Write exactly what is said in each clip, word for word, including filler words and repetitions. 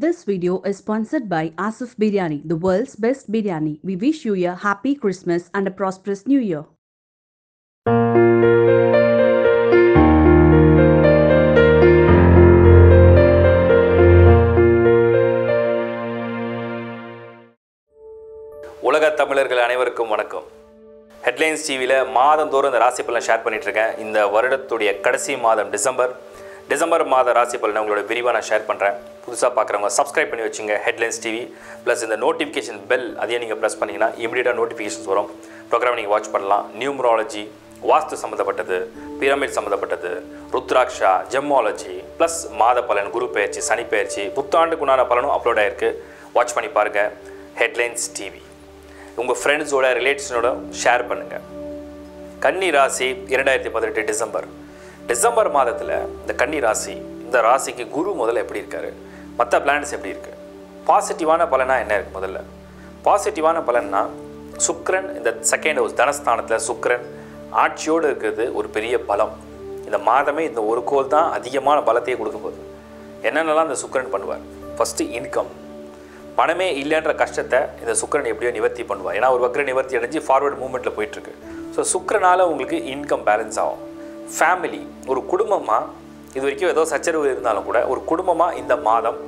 This video is sponsored by Asif Biryani, the world's best biryani. We wish you a happy Christmas and a prosperous new year. உலக தமிழர்கள் அனைவருக்கும் வணக்கம். Headlines T V ல மாதந்தோறும் இந்த ராசி பலன் ஷேர் பண்ணிட்டு இருக்கேன். இந்த வருடத்துடைய கடைசி மாதம் டிசம்பர் டிசம்பர் மாத ராசி பலனை உங்களோட விரிவாக நான் ஷேர் பண்ணுறேன். புதுசாக பார்க்குறவங்க சப்ஸ்கிரைப் பண்ணி வச்சுங்க ஹெட்லைன்ஸ் டிவி ப்ளஸ் இந்த நோட்டிஃபிகேஷன் பெல் அதையே நீங்கள் ப்ரெஸ் பண்ணிங்கன்னா இமீடியட்டாக நோட்டிஃபிகேஷன்ஸ் வரும். ப்ரோக்ராம் நீங்கள் வாட்ச் பண்ணலாம். நியூமராலஜி, வாஸ்து சம்மந்தப்பட்டது, பிரமிட் சம்மந்தப்பட்டது, ருத்ராட்சா, ஜெம்மாலஜி ப்ளஸ் மாத பலன், குரு பயிற்சி, சனி பயிற்சி, புத்தாண்டுக்குண்டான பலனும் அப்லோட் ஆகிருக்கு. வாட்ச் பண்ணி பாருங்கள் ஹெட்லைன்ஸ் டிவி. உங்கள் ஃப்ரெண்ட்ஸோட ரிலேட்டிவ்ஸோட ஷேர் பண்ணுங்கள். கன்னி ராசி இரண்டாயிரத்தி பதினெட்டு டிசம்பர் டிசம்பர் மாதத்தில் இந்த கன்னி ராசி, இந்த ராசிக்கு குரு முதல்ல எப்படி இருக்காரு, மற்ற பிளானட்ஸ் எப்படி இருக்குது, பாசிட்டிவான பலனா என்ன இருக்குது. முதல்ல பாசிட்டிவான பலன்னா சுக்கிரன் இந்த செகண்ட் ஹவுஸ் தனஸ்தானத்தில் சுக்கிரன் ஆட்சியோடு இருக்கிறது ஒரு பெரிய பலம். இந்த மாதமே இந்த ஒரு கோல் தான் அதிகமான பலத்தையே கொடுக்க போகுது. என்னென்னலாம் இந்த சுக்கிரன் பண்ணுவார், ஃபஸ்ட்டு இன்கம், பணமே இல்லைன்ற கஷ்டத்தை இந்த சுக்கிரன் எப்படியோ நிவர்த்தி பண்ணுவார். ஏன்னா ஒரு வக்கர நிவர்த்தி அடைஞ்சு ஃபார்வர்டு மூவ்மெண்ட்டில் போயிட்டுருக்கு. ஸோ சுக்கிரனால் உங்களுக்கு இன்கம் பேலன்ஸ் ஆகும். ஃபேமிலி, ஒரு குடும்பமாக இது வரைக்கும் ஏதோ சச்சரவு இருந்தாலும் கூட ஒரு குடும்பமாக இந்த மாதம்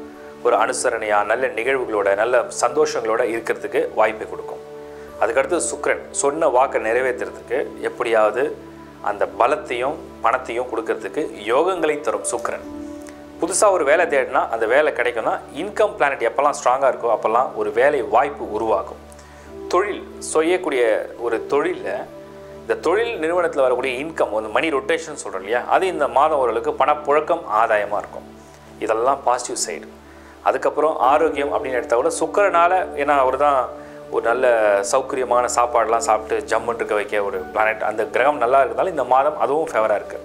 ஒரு அனுசரணையாக நல்ல நிகழ்வுகளோட நல்ல சந்தோஷங்களோட இருக்கிறதுக்கு வாய்ப்பை கொடுக்கும். அதுக்கடுத்து சுக்கிரன் சொன்ன வாக்கை நிறைவேற்றுறதுக்கு எப்படியாவது அந்த பலத்தையும் பணத்தையும் கொடுக்கறதுக்கு யோகங்களை தரும் சுக்கிரன். புதுசாக ஒரு வேலை தேடினா அந்த வேலை கிடைக்கும்னா இன்கம் பிளானட் எப்போல்லாம் ஸ்ட்ராங்காக இருக்கோ அப்போல்லாம் ஒரு வேலை வாய்ப்பு உருவாகும். தொழில் செய்யக்கூடிய ஒரு தொழிலில் இந்த தொழில் நிறுவனத்தில் வரக்கூடிய இன்கம், ஒரு மணி ரொட்டேஷன் சொல்கிறோம் இல்லையா, அது இந்த மாதம் ஓரளவுக்கு பணப்புழக்கம் ஆதாயமாக இருக்கும். இதெல்லாம் பாசிட்டிவ் சைடு. அதுக்கப்புறம் ஆரோக்கியம் அப்படின்னு எடுத்தால் கூட சுக்கிரனால், ஏன்னா அவர் தான் ஒரு நல்ல சௌகரியமான சாப்பாடெலாம் சாப்பிட்டு ஜம்முன்னு இருக்க வைக்க ஒரு பிளானட், அந்த கிரகம் நல்லா இருக்கிறதால இந்த மாதம் அதுவும் ஃபேவராக இருக்குது.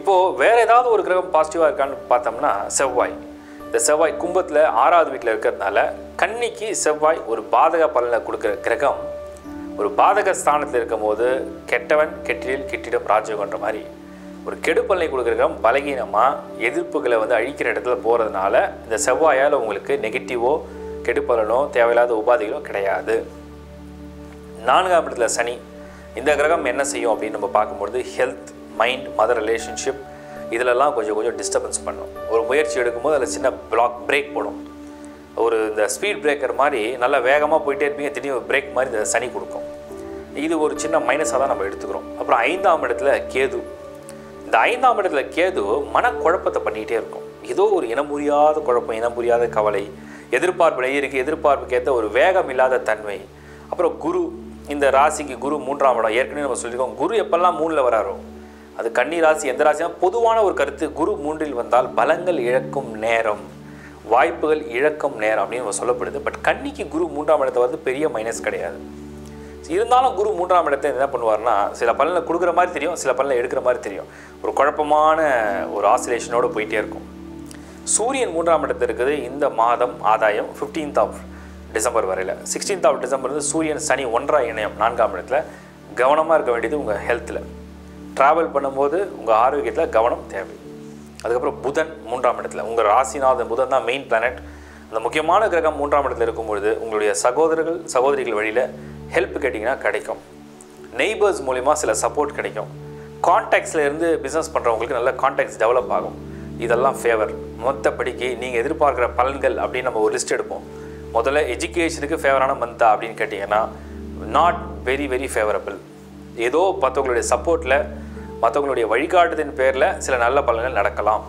இப்போது வேறு ஏதாவது ஒரு கிரகம் பாசிட்டிவாக இருக்கான்னு பார்த்தோம்னா செவ்வாய். இந்த செவ்வாய் கும்பத்தில் ஆறாவது வீட்டில் இருக்கிறதுனால கன்னிக்கு செவ்வாய் ஒரு பாதக பலனை கொடுக்குற கிரகம். ஒரு பாதக ஸ்தானத்தில் இருக்கும்போது கெட்டவன் கெட்டிலில் கெட்டிடம் ராஜயோகன்ற மாதிரி ஒரு கெடுப்பலனை கொடுக்குற பலகீனமாக எதிர்ப்புகளை வந்து அழிக்கிற இடத்துல போகிறதுனால இந்த செவ்வாயால் உங்களுக்கு நெகட்டிவோ கெடுப்பலனோ தேவையில்லாத உபாதைகளோ கிடையாது. நான்காம் இடத்துல சனி, இந்த கிரகம் என்ன செய்யும் அப்படின்னு நம்ம பார்க்கும்பொழுது ஹெல்த், மைண்ட், மதர் ரிலேஷன்ஷிப் இதிலெல்லாம் கொஞ்சம் கொஞ்சம் டிஸ்டர்பன்ஸ் பண்ணும். ஒரு முயற்சி எடுக்கும்போது அதில் சின்ன பிளாக் பிரேக் போடும். ஒரு இந்த ஸ்பீட் பிரேக்கர் மாதிரி நல்லா வேகமாக போயிட்டே இருப்பீங்க, திடீர்னு பிரேக் மாதிரி இந்த சனி கொடுக்கும். இது ஒரு சின்ன மைனஸாக தான் நம்ம எடுத்துக்கிறோம். அப்புறம் ஐந்தாம் இடத்துல கேது. இந்த ஐந்தாம் இடத்துல கேது மனக்குழப்பத்தை பண்ணிக்கிட்டே இருக்கும். ஏதோ ஒரு இனம் புரியாத குழப்பம், இனம் புரியாத கவலை, எதிர்பார்ப்பு இருக்குது, எதிர்பார்ப்புக்கேற்ற ஒரு வேகம் இல்லாத தன்மை. அப்புறம் குரு, இந்த ராசிக்கு குரு மூன்றாம் இடம். ஏற்கனவே நம்ம சொல்லியிருக்கோம் குரு எப்பெல்லாம் மூணில் வராரோ அது கன்னி ராசி. எந்த ராசினா பொதுவான ஒரு கருத்து, குரு மூன்றில் வந்தால் பலங்கள் இழக்கும் நேரம், வாய்ப்புகள் இழக்கும் நேரம் அப்படின்னு நம்ம சொல்லப்படுது. பட் கன்னிக்கு குரு மூன்றாம் இடத்தை வந்து பெரிய மைனஸ் கிடையாது. இருந்தாலும் குரு மூன்றாம் இடத்தை என்ன பண்ணுவார்னா சில பலனை கொடுக்குற மாதிரி தெரியும், சில பலனை எடுக்கிற மாதிரி தெரியும். ஒரு குழப்பமான ஒரு ஆசிலேஷனோடு போயிட்டே இருக்கும். சூரியன் மூன்றாம் இடத்துல இருக்குது. இந்த மாதம் ஆதாயம் ஃபிஃப்டீன்த் ஆஃப் டிசம்பர் வரையில். சிக்ஸ்டீன்த் ஆஃப் டிசம்பர் வந்து சூரியன் சனி ஒன்றாக இணையம் நான்காம் இடத்துல. கவனமாக இருக்க வேண்டியது உங்கள் ஹெல்த்தில், ட்ராவல் பண்ணும்போது உங்கள் ஆரோக்கியத்தில் கவனம் தேவை. அதுக்கப்புறம் புதன் மூன்றாம் இடத்துல, உங்கள் ராசிநாதன் புதன் தான் மெயின் பிளானட். அந்த முக்கியமான கிரகம் மூன்றாம் இடத்துல இருக்கும்பொழுது உங்களுடைய சகோதரர்கள் சகோதரிகள் வழியில் ஹெல்ப் கேட்டிங்கன்னா கிடைக்கும். நெய்பர்ஸ் மூலிமா சில சப்போர்ட் கிடைக்கும். கான்டாக்ட்ஸில் இருந்து பிஸ்னஸ் பண்ணுறவங்களுக்கு நல்ல கான்டாக்ட்ஸ் டெவலப் ஆகும். இதெல்லாம் ஃபேவர். மொத்தப்படிக்கு நீங்கள் எதிர்பார்க்குற பலன்கள் அப்படின்னு நம்ம ஒரு லிஸ்ட் எடுப்போம். முதல்ல எஜுகேஷனுக்கு ஃபேவரான மந்தா அப்படின்னு கேட்டிங்கன்னா நாட் வெரி வெரி ஃபேவரபிள். ஏதோ மற்றவங்களுடைய சப்போர்ட்டில் மற்றவங்களுடைய வழிகாட்டுதின் பேரில் சில நல்ல பலன்கள் நடக்கலாம்.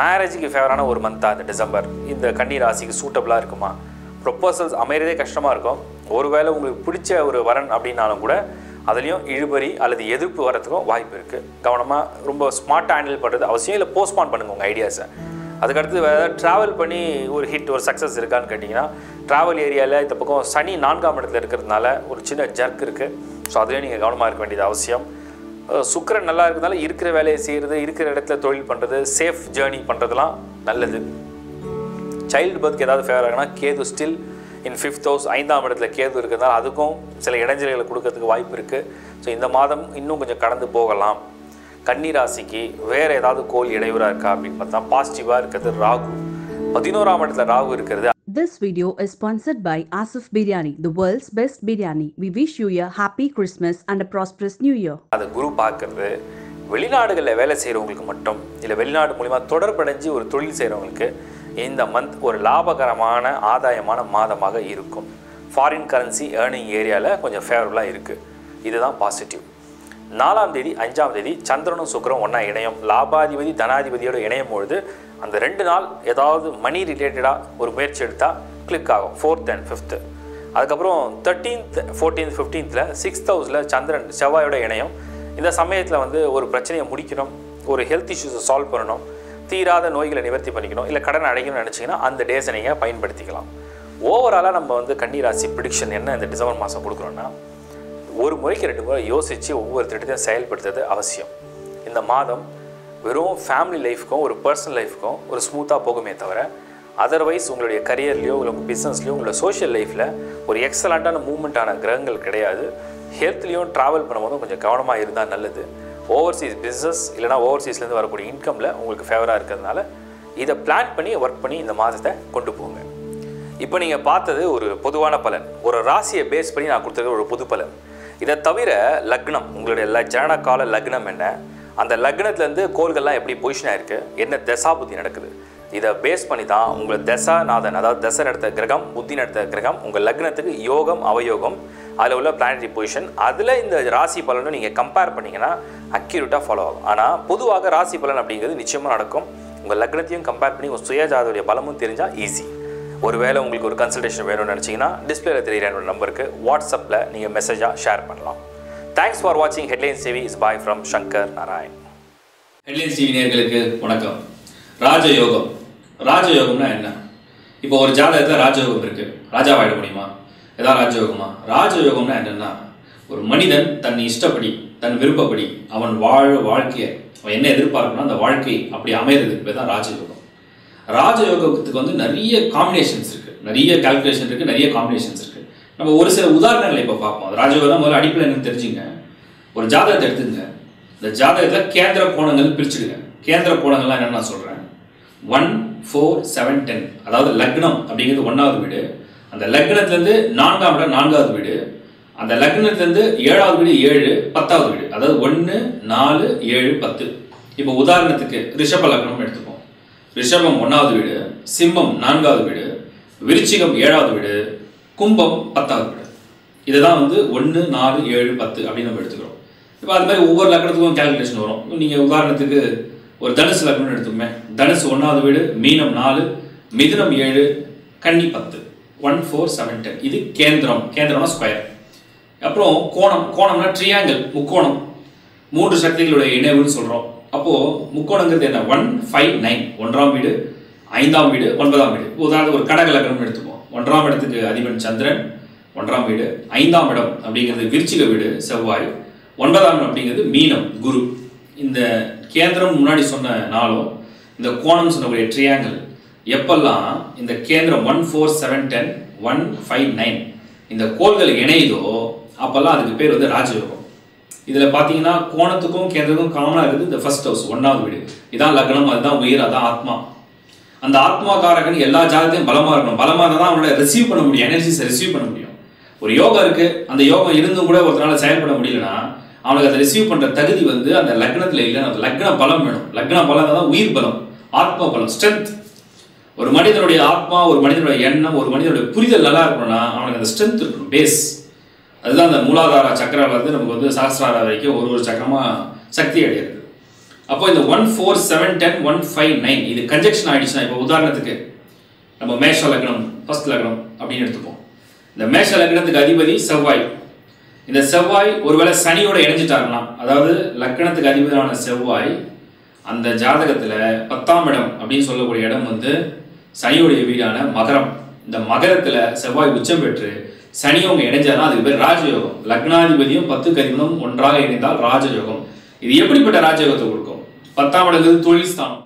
மேரேஜுக்கு ஃபேவரான ஒரு மந்த்தாக இந்த டிசம்பர் இந்த கன்னி ராசிக்கு சூட்டபுளாக இருக்குமா. ப்ரொப்போசல்ஸ் அமைகிறதே கஷ்டமாக இருக்கும். ஒருவேளை உங்களுக்கு பிடிச்ச ஒரு வரன் அப்படின்னாலும் கூட அதுலேயும் இழுபறி அல்லது எதிர்ப்பு வரத்துக்கும் வாய்ப்பு இருக்குது. கவனமாக ரொம்ப ஸ்மார்ட்டாக ஹேண்டில் பண்ணுறது அவசியம். இல்லை போஸ்ட்பான் பண்ணுங்க உங்கள் ஐடியாஸை. அதுக்கடுத்து வேறு ஏதாவது ட்ராவல் பண்ணி ஒரு ஹிட் ஒரு சக்ஸஸ் இருக்கான்னு கேட்டிங்கன்னா ட்ராவல் ஏரியாவில் இந்த பக்கம் சனி நான்காம் இடத்துல இருக்கிறதுனால ஒரு சின்ன ஜர்க் இருக்குது. ஸோ அதுலேயும் நீங்கள் கவனமாக இருக்க வேண்டியது அவசியம். சுக்கிரன் நல்லா இருக்கிறதுனால இருக்கிற வேலையை செய்கிறது, இருக்கிற இடத்துல தொழில் பண்ணுறது, சேஃப் ஜேர்னி பண்ணுறதுலாம் நல்லது. சைல்டு பர்த்க்கு ஏதாவது ஃபேவர் ஆகுனா கேது ஸ்டில் இன் ஃபிஃப்த் ஹவுஸ் ஐந்தாம் இடத்துல கேது இருக்கிறதுனால அதுக்கும் சில இடைஞ்சல்களை கொடுக்கறதுக்கு வாய்ப்பு இருக்குது. ஸோ இந்த மாதம் இன்னும் கொஞ்சம் கடந்து போகலாம். கன்னி ராசிக்கு வேறு ஏதாவது கோல் இடையூறாக இருக்கா அப்படின்னு பார்த்தா பாசிட்டிவாக இருக்கிறது Rahu. This video is sponsored by Asif Biryani, the world's best biryani. We wish you a happy Christmas and a prosperous new year. வெளிநாடுகளில் வேலை செய்கிறவங்களுக்கு மட்டும் இல்லை வெளிநாடு மூலமா தொடர்படைஞ்சு ஒரு தொழில் செய்கிறவங்களுக்கு இந்த மந்த் ஒரு லாபகரமான ஆதாயமான மாதமாக இருக்கும். ஃபாரின் கரன்சி ஏர்னிங் ஏரியாவில் கொஞ்சம் ஃபேவரபுளாக இருக்குது. இதுதான் பாசிட்டிவ். நாலாம் தேதி அஞ்சாம் தேதி சந்திரனும் சுக்கிரனும் ஒன்றா இணையும். லாபாதிபதி தனாதிபதியோடு இணையும் பொழுது அந்த ரெண்டு நாள் ஏதாவது மணி ரிலேட்டடாக ஒரு முயற்சி எடுத்தால் கிளிக் ஆகும். Fourth and fifth. அதுக்கப்புறம் தேர்ட்டீன்த் ஃபோர்டீன்த் ஃபிஃப்டீன்த்தில் சிக்ஸ்த் ஹவுஸில் சந்திரன் செவ்வாயோட இணையும். இந்த சமயத்தில் வந்து ஒரு பிரச்சனையை முடிக்கணும், ஒரு ஹெல்த் இஷ்யூஸை சால்வ் பண்ணணும், தீராத நோய்களை நிவர்த்தி பண்ணிக்கணும், இல்லை கடன் அடைக்கணும்னு நினச்சிங்கன்னா அந்த டேஸை நீங்கள் பயன்படுத்திக்கலாம். ஓவராலாக நம்ம வந்து கன்னி ராசி ப்ரிடிக்ஷன் என்ன இந்த டிசம்பர் மாதம் கொடுக்குறோன்னா, ஒரு முறைக்கு ரெண்டு முறை யோசித்து ஒவ்வொரு திட்டத்தையும் செயல்படுத்துறது அவசியம். இந்த மாதம் வெறும் ஃபேமிலி லைஃப்க்கும் ஒரு பர்சனல் லைஃப்க்கும் ஒரு ஸ்மூத்தாக போகுமே தவிர அதர்வைஸ் உங்களுடைய கரியர்லேயோ உங்கள் பிஸ்னஸ்லையோ உங்களோட சோஷியல் லைஃப்பில் ஒரு எக்ஸலண்ட்டான மூவ்மெண்ட்டான கிரகங்கள் கிடையாது. ஹெல்த்லேயும் ட்ராவல் பண்ணும்போதும் கொஞ்சம் கவனமாக இருந்தால் நல்லது. ஓவர்சீஸ் பிஸ்னஸ் இல்லைனா ஓவர்சீஸ்லேருந்து வரக்கூடிய இன்கமில் உங்களுக்கு ஃபேவராக இருக்கிறதுனால இதை பிளான் பண்ணி ஒர்க் பண்ணி இந்த மாதத்தை கொண்டு போங்க. இப்போ நீங்கள் பார்த்தது ஒரு பொதுவான பலன், ஒரு ராசியை பேஸ் பண்ணி நான் கொடுத்துருக்க ஒரு பொது பலன். இதை தவிர லக்னம், உங்களுடைய ஜனன கால லக்னம் என்ன, அந்த லக்னத்துலேருந்து கோள்கள்லாம் எப்படி பொசிஷனாக இருக்குது, என்ன தசாபுத்தி நடக்குது, இதை பேஸ் பண்ணி தான் உங்கள் தசாநாதன் அதாவது தசை நடத்த கிரகம் புத்தி நடத்த கிரகம் உங்கள் லக்னத்துக்கு யோகம் அவயோகம் அதில் உள்ள பிளானட்ரி பொசிஷன் அதில் இந்த ராசி பலனை நீங்கள் கம்பேர் பண்ணிங்கன்னா அக்யூரேட்டாக ஃபாலோ ஆகும். ஆனால் பொதுவாக ராசி பலன் அப்படிங்கிறது நிச்சயமாக நடக்கும். உங்கள் லக்னத்தையும் கம்பேர் பண்ணி உங்கள் சுயஜாதோடைய பலமும் தெரிஞ்சால் ஈஸி. ஒருவேளை உங்களுக்கு ஒரு கன்சல்டேஷன் வேணும்னு நினச்சிங்கன்னா டிஸ்பிளேல தெரிகிற என்னோட நம்பருக்கு வாட்ஸ்அப்பில் நீங்கள் மெசேஜாக ஷேர் பண்ணலாம். தேங்க்ஸ் ஃபார் வாட்சிங் headlines TV is bye from Shankar Narayan. Headlines TV நேயர்களுக்கு வணக்கம். ராஜயோகம், ராஜயோகம்னா என்ன? இப்போ ஒரு ஜாதகத்தில் ராஜயோகம் இருக்குது, ராஜாவாயிட முடியுமா? எதாவது ராஜயோகமா? ராஜயோகம்னா என்னென்னா, ஒரு மனிதன் தன் இஷ்டப்படி தன் விருப்பப்படி அவன் வாழ வாழ்க்கையை அவன் என்ன எதிர்பார்க்கணும்னா அந்த வாழ்க்கை அப்படி அமைகிறதுக்கு பேர் தான் ராஜயோகம். ராஜயோகத்துக்கு வந்து நிறைய காம்பினேஷன்ஸ் இருக்குது, நிறைய கால்குலேஷன் இருக்குது, நிறைய காம்பினேஷன்ஸ் இருக்குது. நம்ம ஒரு சில உதாரணங்களை இப்போ பார்ப்போம். ராஜயோகம் தான் முதல்ல அடிப்படையில் என்னன்னு தெரிஞ்சுங்க. ஒரு ஜாதகத்தை எடுத்துங்க, இந்த ஜாதகத்தில் கேந்திர கோணங்கள் பிரிச்சுடுங்க. கேந்திர கோணங்கள்லாம் என்னென்னு நான் சொல்கிறேன். ஒன் ஃபோர் செவன் டென் அதாவது லக்னம் அப்படிங்கிறது ஒன்றாவது வீடு, அந்த லக்னத்துலேருந்து நான்காம் இடம் நான்காவது வீடு, அந்த லக்னத்துலேருந்து ஏழாவது வீடு ஏழு பத்தாவது வீடு, அதாவது ஒன்று நாலு ஏழு பத்து. இப்போ உதாரணத்துக்கு ரிஷப லக்னம் எடுத்துப்போம். ரிஷபம் ஒன்றாவது வீடு, சிம்மம் நான்காவது வீடு, விருச்சிகம் ஏழாவது வீடு, கும்பம் பத்தாவது வீடு. இதுதான் வந்து ஒன்று நாலு ஏழு பத்து அப்படின்னு நம்ம எடுத்துக்கிறோம். இப்போ அது மாதிரி ஒவ்வொரு லக்னத்துக்கும் கால்குலேஷன் வரும். நீங்கள் உதாரணத்துக்கு ஒரு தனுசு லக்னம்னு எடுத்துக்கோமே. தனுசு ஒன்றாவது வீடு, மீனம் நாலு, மிதுனம் ஏழு, கன்னி பத்து. ஒன் ஃபோர் செவன் டென் இது கேந்திரம். கேந்திரம்னா ஸ்கொயர். அப்புறம் கோணம், கோணம்னா ட்ரியாங்கிள் முக்கோணம், மூன்று சக்திகளுடைய இணைவுன்னு சொல்கிறோம். அப்போது முக்கோணங்கிறது என்ன? ஒன் ஃபைவ் நைன் ஒன்றாம் வீடு, ஐந்தாம் வீடு, ஒன்பதாம் வீடு. உதாரணத்துக்கு ஒரு கடக லக்னம்னு எடுத்துப்போம். ஒன்றாம் இடத்துக்கு அதிபன் சந்திரன் ஒன்றாம் வீடு, ஐந்தாம் இடம் அப்படிங்கிறது விருச்சிக வீடு செவ்வாய், ஒன்பதாம் இடம் அப்படிங்கிறது மீனம் குரு. இந்த கேந்திரம் முன்னாடி சொன்ன நாளும் இந்த கோணம் சொன்னக்கூடிய ட்ரியாங்கிள் எப்பெல்லாம் இந்த கேந்திரம் one four seven ten one five nine இந்த கோள்கள் இணையுதோ அப்போல்லாம் அதுக்கு பேர் வந்து ராஜயோகம். இதில் பார்த்தீங்கன்னா கோணத்துக்கும் கேந்திரத்துக்கும் காமனாக இருக்குது இந்த ஃபர்ஸ்ட் ஹவுஸ் ஒன்றாவது வீடு. இதான் லக்னம், அதுதான் உயிர், அதுதான் ஆத்மா. அந்த ஆத்மாக்காரகன் எல்லா ஜாதகத்தையும் பலமாக இருக்கணும். பலமாக இருந்தால் தான் அவங்கள ரிசீவ் பண்ண முடியும், எனர்ஜிஸை ரிசீவ் பண்ண முடியும். ஒரு யோகம் இருக்குது, அந்த யோகம் இருந்தும் கூட ஒருத்தனால செயல்பட முடியலன்னா அவனுக்கு அதை ரிசீவ் பண்ணுற தகுதி வந்து அந்த லக்னத்தில் இல்லை. அந்த லக்ன பலம் வேணும். லக்ன பலம் தான் உயிர் பலம், ஆத்மா பலம், ஸ்ட்ரென்த். ஒரு மனிதனுடைய ஆத்மா, ஒரு மனிதனுடைய எண்ணம், ஒரு மனிதனுடைய புரிதல் நல்லா இருக்கணும்னா அவனுக்கு அந்த ஸ்ட்ரென்த் இருக்கணும், பேஸ். அதுதான் அந்த மூலாதார சக்கரவிலிருந்து நமக்கு வந்து சகசிரார வரைக்கும் ஒரு ஒரு சக்கரமாக சக்தி அடைகிறது. அப்போ இந்த one four seven ten one five nine இது கன்ஜெக்ஷன் ஆகிடுச்சுன்னா, இப்போ உதாரணத்துக்கு நம்ம மேஷ லக்னம் ஃபர்ஸ்ட் லக்னம் அப்படின்னு எடுத்துப்போம். இந்த மேஷ லக்னத்துக்கு அதிபதி செவ்வாய். இந்த செவ்வாய் ஒருவேளை சனியோட இணைஞ்சிட்டாருன்னா, அதாவது லக்னத்துக்கு அதிபதியான செவ்வாய் அந்த ஜாதகத்தில் பத்தாம் இடம் அப்படின்னு சொல்லக்கூடிய இடம் வந்து சனியோடைய வீடான மகரம். இந்த மகரத்தில் செவ்வாய் உச்சம் பெற்று சனியவங்க இணைஞ்சாருன்னா அதுக்கு பேர் ராஜயோகம். லக்னாதிபதியும் பத்துக்கு அதிபதியும் ஒன்றாக இணைந்தால் ராஜயோகம். இது எப்படிப்பட்ட ராஜயோகத்தை கொடுக்கும்? பத்தாம் இடங்கிறது தொழில் ஸ்தானம்.